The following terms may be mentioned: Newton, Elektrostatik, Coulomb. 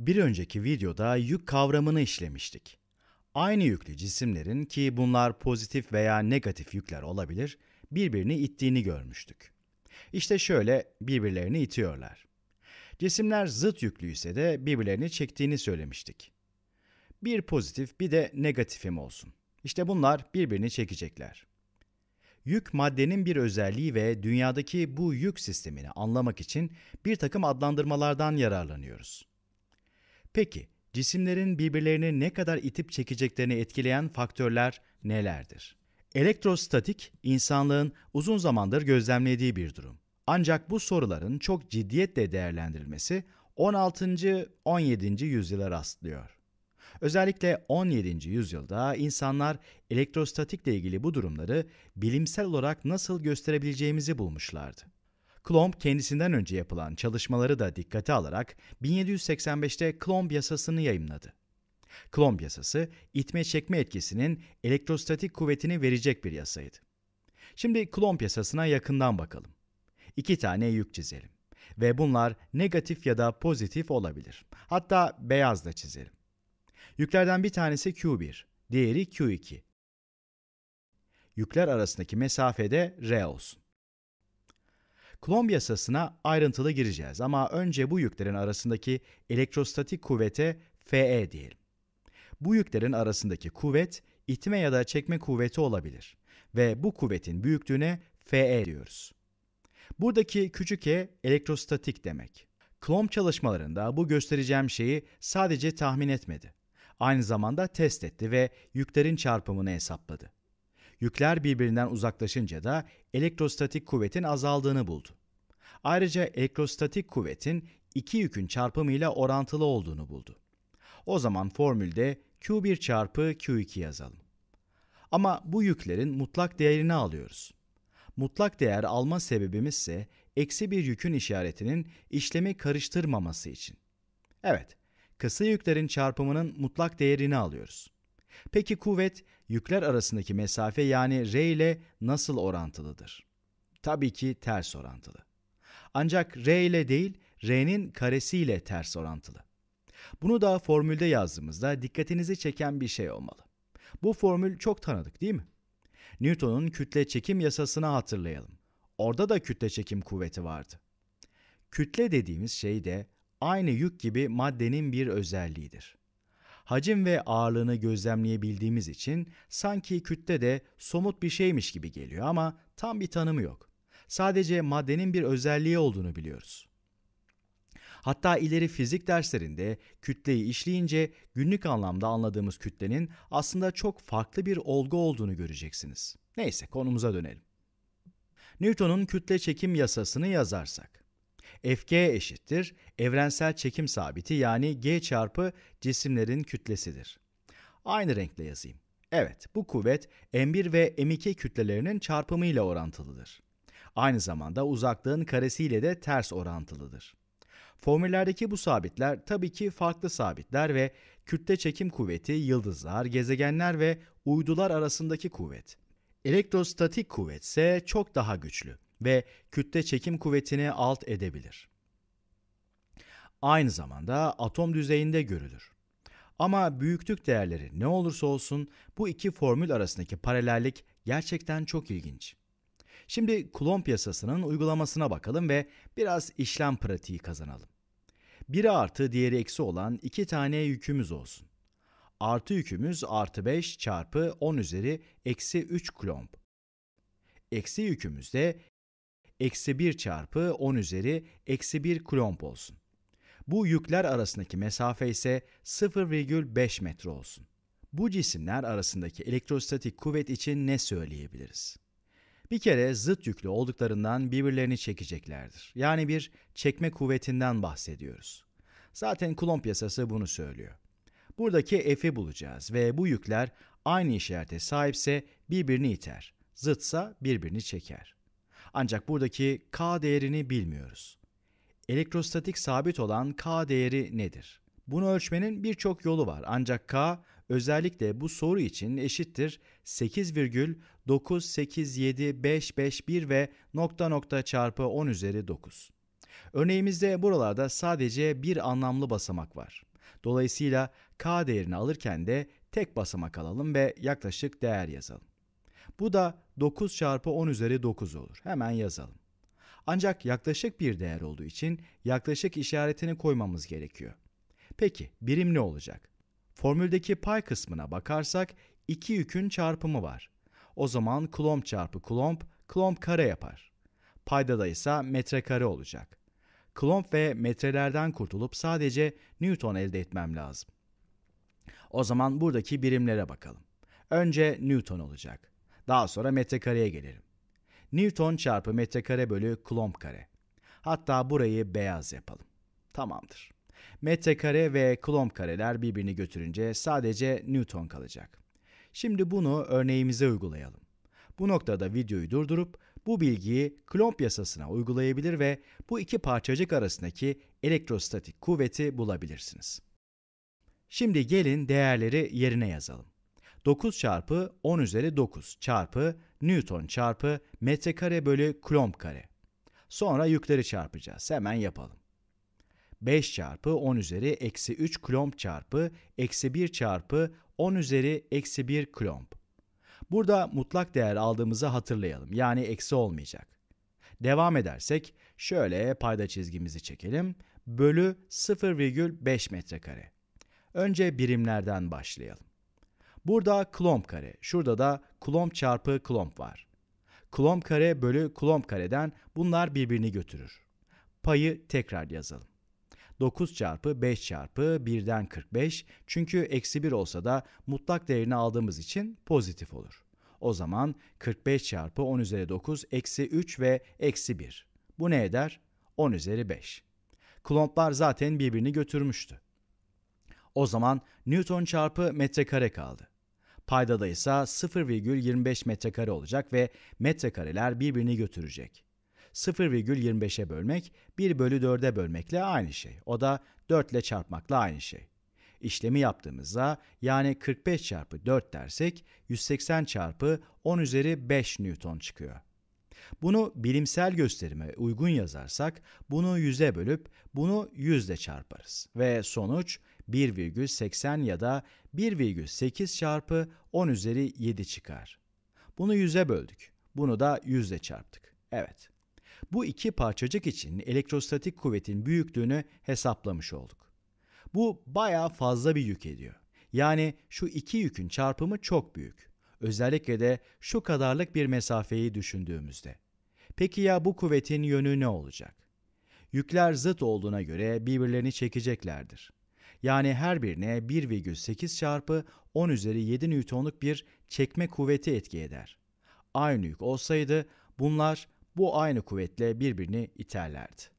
Bir önceki videoda yük kavramını işlemiştik. Aynı yüklü cisimlerin ki bunlar pozitif veya negatif yükler olabilir, birbirini ittiğini görmüştük. İşte şöyle birbirlerini itiyorlar. Cisimler zıt yüklü ise de birbirlerini çektiğini söylemiştik. Bir pozitif bir de negatifim olsun. İşte bunlar birbirini çekecekler. Yük maddenin bir özelliği ve dünyadaki bu yük sistemini anlamak için bir takım adlandırmalardan yararlanıyoruz. Peki, cisimlerin birbirlerini ne kadar itip çekeceklerini etkileyen faktörler nelerdir? Elektrostatik, insanlığın uzun zamandır gözlemlediği bir durum. Ancak bu soruların çok ciddiyetle değerlendirilmesi 16. 17. yüzyıla rastlıyor. Özellikle 17. yüzyılda insanlar elektrostatikle ilgili bu durumları bilimsel olarak nasıl gösterebileceğimizi bulmuşlardı. Coulomb kendisinden önce yapılan çalışmaları da dikkate alarak 1785'te Coulomb yasasını yayımladı. Coulomb yasası, itme-çekme etkisinin elektrostatik kuvvetini verecek bir yasaydı. Şimdi Coulomb yasasına yakından bakalım. İki tane yük çizelim ve bunlar negatif ya da pozitif olabilir. Hatta beyaz da çizelim. Yüklerden bir tanesi Q1, diğeri Q2. Yükler arasındaki mesafede R olsun. Coulomb yasasına ayrıntılı gireceğiz ama önce bu yüklerin arasındaki elektrostatik kuvvete Fe diyelim. Bu yüklerin arasındaki kuvvet itme ya da çekme kuvveti olabilir ve bu kuvvetin büyüklüğüne Fe diyoruz. Buradaki küçük e elektrostatik demek. Coulomb çalışmalarında bu göstereceğim şeyi sadece tahmin etmedi. Aynı zamanda test etti ve yüklerin çarpımını hesapladı. Yükler birbirinden uzaklaşınca da elektrostatik kuvvetin azaldığını buldu. Ayrıca elektrostatik kuvvetin iki yükün çarpımıyla orantılı olduğunu buldu. O zaman formülde Q1 çarpı Q2 yazalım. Ama bu yüklerin mutlak değerini alıyoruz. Mutlak değer alma sebebimiz ise eksi bir yükün işaretinin işlemi karıştırmaması için. Evet, kısa yüklerin çarpımının mutlak değerini alıyoruz. Peki kuvvet, yükler arasındaki mesafe yani R ile nasıl orantılıdır? Tabii ki ters orantılı. Ancak R ile değil, R'nin karesi ile ters orantılı. Bunu da formülde yazdığımızda dikkatinizi çeken bir şey olmalı. Bu formül çok tanıdık değil mi? Newton'un kütle çekim yasasını hatırlayalım. Orada da kütle çekim kuvveti vardı. Kütle dediğimiz şey de aynı yük gibi maddenin bir özelliğidir. Hacim ve ağırlığını gözlemleyebildiğimiz için sanki kütle de somut bir şeymiş gibi geliyor ama tam bir tanımı yok. Sadece maddenin bir özelliği olduğunu biliyoruz. Hatta ileri fizik derslerinde kütleyi işleyince günlük anlamda anladığımız kütlenin aslında çok farklı bir olgu olduğunu göreceksiniz. Neyse konumuza dönelim. Newton'un kütle çekim yasasını yazarsak, Fg eşittir evrensel çekim sabiti yani G çarpı cisimlerin kütlesidir. Aynı renkle yazayım. Evet, bu kuvvet M1 ve M2 kütlelerinin çarpımıyla orantılıdır. Aynı zamanda uzaklığın karesiyle de ters orantılıdır. Formüllerdeki bu sabitler tabii ki farklı sabitler ve kütle çekim kuvveti yıldızlar, gezegenler ve uydular arasındaki kuvvet. Elektrostatik kuvvet ise çok daha güçlü ve kütle çekim kuvvetini alt edebilir. Aynı zamanda atom düzeyinde görülür. Ama büyüklük değerleri ne olursa olsun bu iki formül arasındaki paralellik gerçekten çok ilginç. Şimdi Coulomb yasasının uygulamasına bakalım ve biraz işlem pratiği kazanalım. Biri artı diğeri eksi olan iki tane yükümüz olsun. Artı yükümüz artı 5 çarpı 10 üzeri eksi 3 Coulomb. Eksi yükümüz de eksi 1 çarpı 10 üzeri eksi 1 Coulomb olsun. Bu yükler arasındaki mesafe ise 0,5 metre olsun. Bu cisimler arasındaki elektrostatik kuvvet için ne söyleyebiliriz? Bir kere zıt yüklü olduklarından birbirlerini çekeceklerdir. Yani bir çekme kuvvetinden bahsediyoruz. Zaten Coulomb yasası bunu söylüyor. Buradaki F'i bulacağız ve bu yükler aynı işarete sahipse birbirini iter, zıtsa birbirini çeker. Ancak buradaki K değerini bilmiyoruz. Elektrostatik sabit olan K değeri nedir? Bunu ölçmenin birçok yolu var ancak K özellikle bu soru için eşittir 8,987551 ve nokta nokta çarpı 10 üzeri 9. Örneğimizde buralarda sadece bir anlamlı basamak var. Dolayısıyla k değerini alırken de tek basamak alalım ve yaklaşık değer yazalım. Bu da 9 çarpı 10 üzeri 9 olur. Hemen yazalım. Ancak yaklaşık bir değer olduğu için yaklaşık işaretini koymamız gerekiyor. Peki birim ne olacak? Formüldeki pay kısmına bakarsak iki yükün çarpımı var. O zaman Coulomb çarpı Coulomb, Coulomb kare yapar. Paydada ise metrekare olacak. Coulomb ve metrelerden kurtulup sadece Newton elde etmem lazım. O zaman buradaki birimlere bakalım. Önce Newton olacak. Daha sonra metrekareye gelelim. Newton çarpı metrekare bölü Coulomb kare. Hatta burayı beyaz yapalım. Tamamdır. Metrekare ve Coulomb kareler birbirini götürünce sadece Newton kalacak. Şimdi bunu örneğimize uygulayalım. Bu noktada videoyu durdurup bu bilgiyi Coulomb yasasına uygulayabilir ve bu iki parçacık arasındaki elektrostatik kuvveti bulabilirsiniz. Şimdi gelin değerleri yerine yazalım. 9 çarpı 10 üzeri 9 çarpı Newton çarpı metrekare bölü Coulomb kare. Sonra yükleri çarpacağız. Hemen yapalım. 5 çarpı 10 üzeri eksi 3 Coulomb çarpı eksi 1 çarpı 10 üzeri eksi 1 Coulomb. Burada mutlak değer aldığımızı hatırlayalım. Yani eksi olmayacak. Devam edersek şöyle payda çizgimizi çekelim. Bölü 0,5 metrekare. Önce birimlerden başlayalım. Burada Coulomb kare, şurada da Coulomb çarpı Coulomb var. Coulomb kare bölü Coulomb kareden bunlar birbirini götürür. Payı tekrar yazalım. 9 çarpı 5 çarpı 1'den 45 çünkü eksi 1 olsa da mutlak değerini aldığımız için pozitif olur. O zaman 45 çarpı 10 üzeri 9 eksi 3 ve eksi 1. Bu ne eder? 10 üzeri 5. Coulomb'lar zaten birbirini götürmüştü. O zaman Newton çarpı metrekare kaldı. Paydada ise 0,25 metrekare olacak ve metrekareler birbirini götürecek. 0,25'e bölmek 1 bölü 4'e bölmekle aynı şey. O da 4 ile çarpmakla aynı şey. İşlemi yaptığımızda yani 45 çarpı 4 dersek 180 çarpı 10 üzeri 5 Newton çıkıyor. Bunu bilimsel gösterime uygun yazarsak bunu 100'e bölüp bunu 100 ile çarparız. Ve sonuç 1,80 ya da 1,8 çarpı 10 üzeri 7 çıkar. Bunu 100'e böldük. Bunu da 100 ile çarptık. Evet. Bu iki parçacık için elektrostatik kuvvetin büyüklüğünü hesaplamış olduk. Bu bayağı fazla bir yük ediyor. Yani şu iki yükün çarpımı çok büyük. Özellikle de şu kadarlık bir mesafeyi düşündüğümüzde. Peki ya bu kuvvetin yönü ne olacak? Yükler zıt olduğuna göre birbirlerini çekeceklerdir. Yani her birine 1,8 çarpı 10 üzeri 7 Newton'luk bir çekme kuvveti etki eder. Aynı yük olsaydı bunlar bu aynı kuvvetle birbirini iterlerdi.